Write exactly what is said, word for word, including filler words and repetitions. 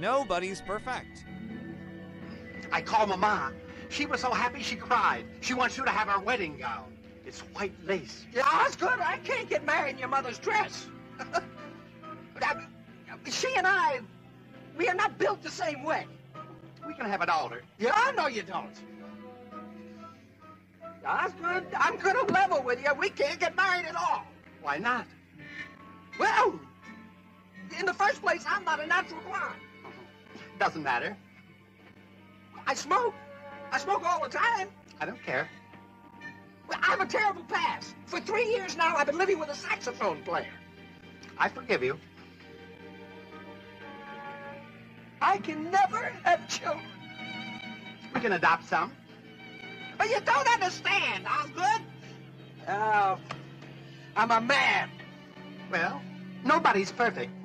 Nobody's perfect. I called Mama. She was so happy she cried. She wants you to have our wedding gown. It's white lace. Yeah, Osgood, I can't get married in your mother's dress. She and I, we are not built the same way. We can have an altar. Yeah, I know you don't. Osgood, I'm gonna level with you. We can't get married at all. Why not? Well, in the first place, I'm not a natural blonde. Doesn't matter. I smoke. I smoke all the time. I don't care. Well, I have a terrible past. For three years now, I've been living with a saxophone player. I forgive you. I can never have children. We can adopt some. But you don't understand, Osgood. Uh, I'm a man. Well, nobody's perfect.